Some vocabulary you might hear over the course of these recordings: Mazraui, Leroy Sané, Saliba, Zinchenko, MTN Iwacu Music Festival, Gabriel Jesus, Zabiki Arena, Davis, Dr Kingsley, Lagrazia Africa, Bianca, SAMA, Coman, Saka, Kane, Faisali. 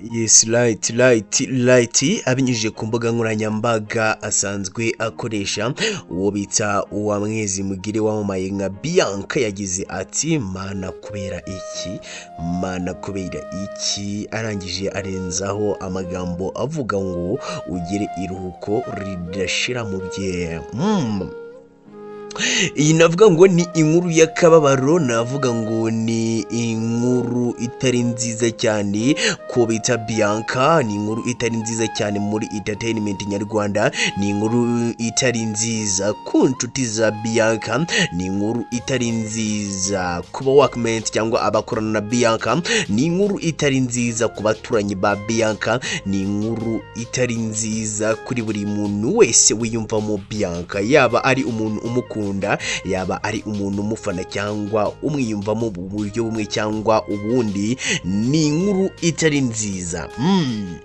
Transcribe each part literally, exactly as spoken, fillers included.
Yes, light light light abinyujije ku mbuga nkoranyambaga asanzwe akoresha uwo bita uwa mwezi mugire wamamaye nka Bianca yagize ati mana kubera iki mana kubera iki arangije arenzaho amagambo avuga ngo ugire iruhuko ridashira mu bye. mm. Iyi navuga ngo ni inkuru yakababaro, navuga ngo ni inkuru itari nziza cyane ko bita Bianca, ni inkuru itari nziza cyane muri entertainment nyarwanda, ni inkuru itari nziza ku ntuti za Bianca, ni inkuru itari nziza kuba workmates cyangwa abakorana na Bianca, ni inkuru itari nziza ku baturanye ba Bianca, ni inkuru itari nziza kuri buri muntu wese wiyumva mu Bianca, yaba ari umuntu umuku yaba ari umuntu umufana cyangwa umwiyumvamo mu buryo bumwe cyangwa ubundi, ni inkuru itari nziza. mm.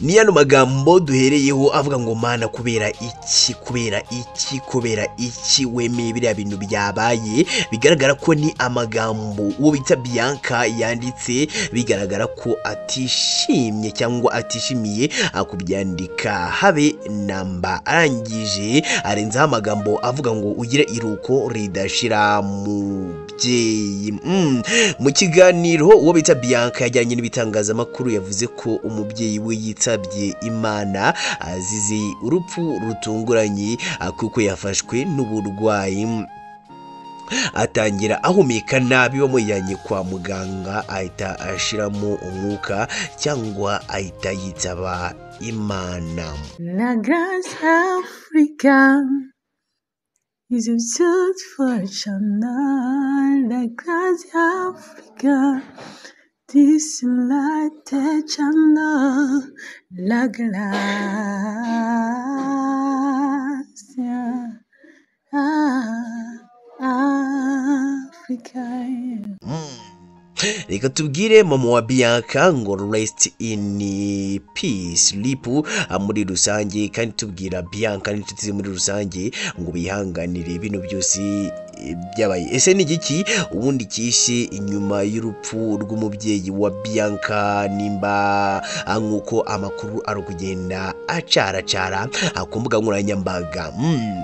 Ni yano magambo duhereyeho avuga ngo mana kubera iki kubera iki kubera iki wemeye biriya bintu byabaye. Bigaragara ko ni amagambo uwo bita Bianca yanditse, bigaragara ko atishimye cyangwa atishimiye akubyandika habe namba, arangije arenzaho amagambo avuga ngo ugire iruko ridashira mu bye. mm. Mu kiganiro uwo bita Bianca yajyanye n'ibitangazamakuru yavuze ko umubyeyi yitabye Imana azize urupfu rutunguranye kuko yafashwe n'uburwayi, atangira ahumeka nabi, bamujyanye kwa muganga ahita ashiramo umwuka cyangwa ahita yitaba Imana. Lagrazia Africa is a search for channel. Lagrazia Africa, this light channel, Lagrazia Africa. Mm. Reka tubwire mama wa Bianca ngo rest in peace lipu muri rusange, kandi tubwira Bianca n'intuti muri rusange ngo bihanganire ibintu byose byabaye. Ese ni giki ubundi kishi inyuma y'urupfu rw'umubyeyi wa Bianca, nimba nkuko amakuru ari kugenda acaracara akumbuga nkoranyambaga. mm.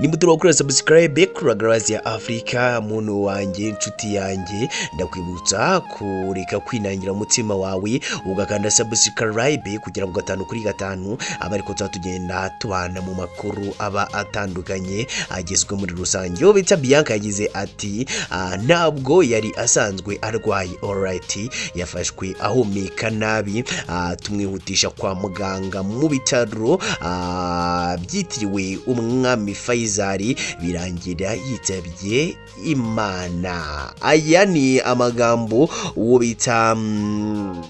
Nimutoro kuri subscribe kuri Lagrazia Africa, muntu wanjye inshuti yanjye, ndakwibutsa kureka kwinangira umutima wawe ugakanda subscribe kugira ngo gatanu kuri gatanu abari ko tugenda tubana mu makuru aba atandukanye agezwe muri rusange. Uwo bita Bianca yagize ati uh, ntabwo yari asanzwe arwaye, alright, yafashwe ahumeka nabi, uh, tumwihutisha kwa muganga mu bitaro uh, byitiriwe umwami Faisali, birangira yitabye Imana. Aya ni amagambo uwo bita um,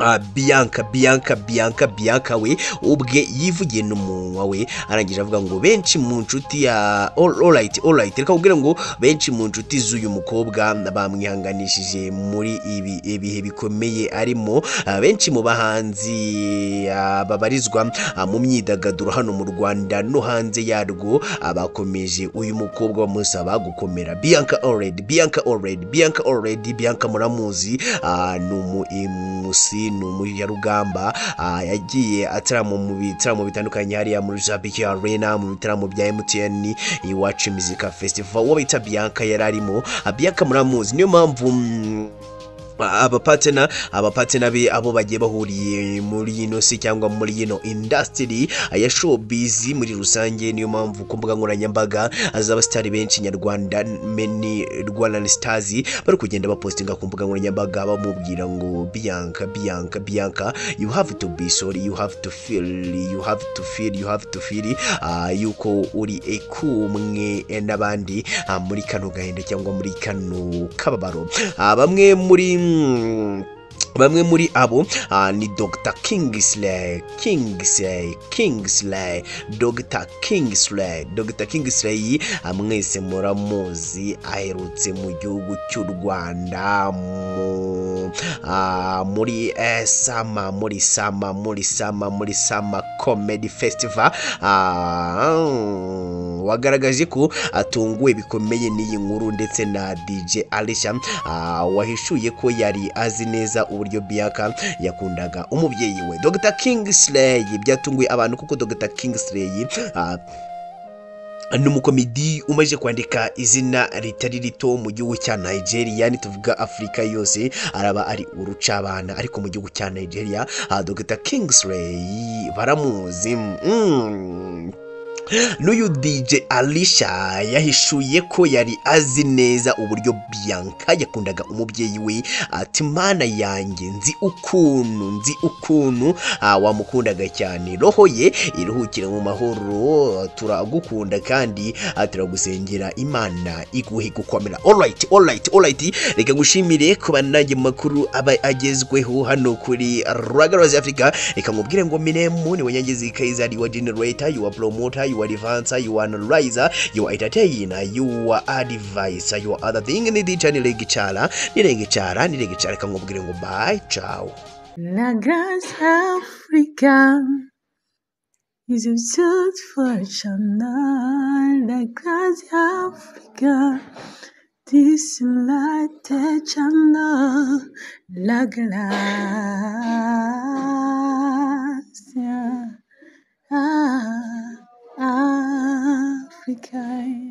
uh, Bianca Bianca Bianca Bianca we ubwe yivugiye n'umunwa we, arangije avuga ngo benshi mu ncuti ya uh, all right all right reka ubwire ngo benshi mu ncuti z'uyu mukobwa bamwihanganishije muri ibi ibihe bikomeye arimo, uh, benshi mu bahanzi uh, babarizwa uh, mu myidagaduro hano mu Rwanda no hanze yarwo abakomeje uh, uyu mukobwa bamusaba gukomera. Bianca already Bianca already Bianca already Bianca muramuzi, uh, numu imusi numu ya rugamba, uh, yagiye ataramo mu bitaramo bitandukanye hariya muri Zabiki Arena, mu bitaramo bya M T N Iwacu Music Festival. Uwo bita Bianca yararimo, uh, Bianca muramuzi, niyo mpamvu mm, aba partner aba partner be abo bagiye bahuriye muri ino si cyangwa muri ino industry ya showbiz muri rusange, niyo mpamvu kumbuga nkoranyambaga azaba star benshi nyarwanda meni Rwandan stars bari kugenda bapostinga kumbuga nkoranyambaga bamubwira ngo Bianca Bianca Bianca you have to be sorry, you have to feel you have to feel you have to feel uh, yuko uri ekumwe n'abandi uh, muri kano gahinde cyangwa muri kano kababaro. Uh, bamwe muri Mm. bamwe muri abo uh, ni Dr Kingsley Kingsley Kingsley Dr Kingsley Dr Kingsley amwese muramuzi, aherutse mu gihugu cy'u Rwanda mu uh, muri eh, SAMA muri SAMA muri SAMA muri SAMA Comedy Festival, uh, wagaragaje ko atunguwe bikomeye n'iyi nkuru ndetse na D J Alisha, uh, wahishuye ko yari azi neza uri uburyo Bianca yakundaga umubyeyi we. Dr Kingsley byatunguye abantu kuko Dr Kingsley uh, numukomedi umaje kwandika izina ritari rito mu gihugu cya Nigeria, ni tuvuga Afrika yose, araba ari urucabana ariko mu gihugu cya Nigeria Dr Kingsley baramuzi. mm. Nuyu D J Alisha yahishuye ko yari azi neza uburyo Bianca yakundaga umubyeyi we, ati mana yanjye nzi ukuntu nzi ukuntu wamukundaga cyane, roho ye iruhukira mu mahoro, turagukunda kandi turagusengera Imana iguhe gukomera. Alright alright alright reka gushimire kuba nanjye makuru aba agezweho hano kuri Lagrazia Africa, reka mubwire ngo minemu ni wanyageze kaiza wa generator, you are promoter, you are advancer, you are analyzer, you are entertainer, you are advisor, you are other thing in the channel. Niregicara, niregicara, niregicara, kamubwire ngo bye, ciao. Lagrazia Africa is a search for channel. Lagrazia Africa, this light channel. Lagrazia Africa.